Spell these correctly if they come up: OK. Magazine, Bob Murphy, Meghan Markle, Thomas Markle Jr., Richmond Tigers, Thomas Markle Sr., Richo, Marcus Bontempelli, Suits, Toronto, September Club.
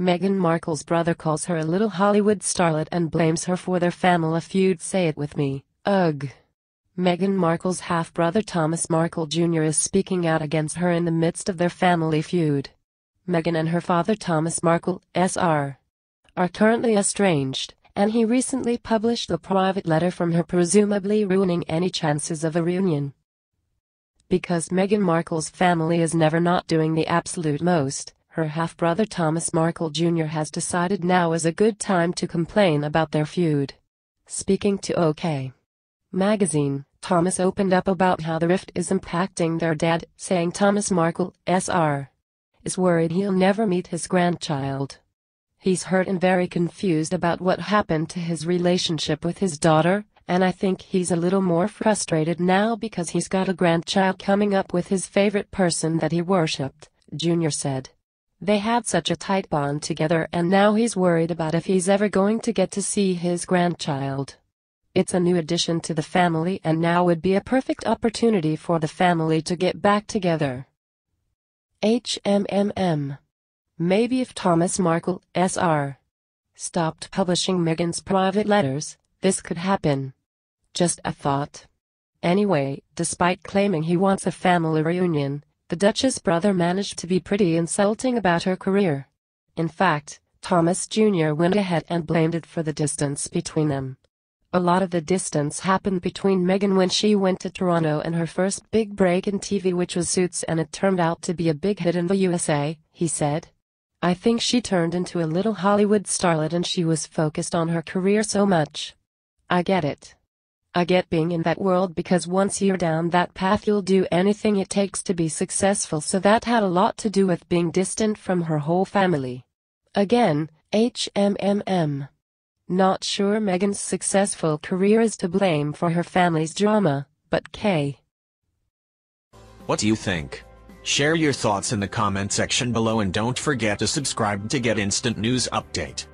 Meghan Markle's brother calls her a little Hollywood starlet and blames her for their family feud. Say it with me, ugh. Meghan Markle's half-brother Thomas Markle Jr. is speaking out against her in the midst of their family feud. Meghan and her father Thomas Markle Sr. are currently estranged, and he recently published a private letter from her presumably ruining any chances of a reunion. Because Meghan Markle's family is never not doing the absolute most, her half-brother Thomas Markle Jr. has decided now is a good time to complain about their feud. Speaking to OK. Magazine, Thomas opened up about how the rift is impacting their dad, saying Thomas Markle Sr. is worried he'll never meet his grandchild. He's hurt and very confused about what happened to his relationship with his daughter, and I think he's a little more frustrated now because he's got a grandchild coming up with his favorite person that he worshipped, Junior said. They had such a tight bond together, and now he's worried about if he's ever going to get to see his grandchild. It's a new addition to the family, and now would be a perfect opportunity for the family to get back together. Maybe if Thomas Markle Sr. stopped publishing Meghan's private letters, this could happen. Just a thought. Anyway, despite claiming he wants a family reunion, the Duchess' brother managed to be pretty insulting about her career. In fact, Thomas Jr. went ahead and blamed it for the distance between them. A lot of the distance happened between Meghan when she went to Toronto and her first big break in TV, which was Suits, and it turned out to be a big hit in the USA, he said. I think she turned into a little Hollywood starlet and she was focused on her career so much. I get it. I get being in that world because once you're down that path you'll do anything it takes to be successful, so that had a lot to do with being distant from her whole family. Again, Not sure Meghan's successful career is to blame for her family's drama, but K. What do you think? Share your thoughts in the comment section below and don't forget to subscribe to get instant news update.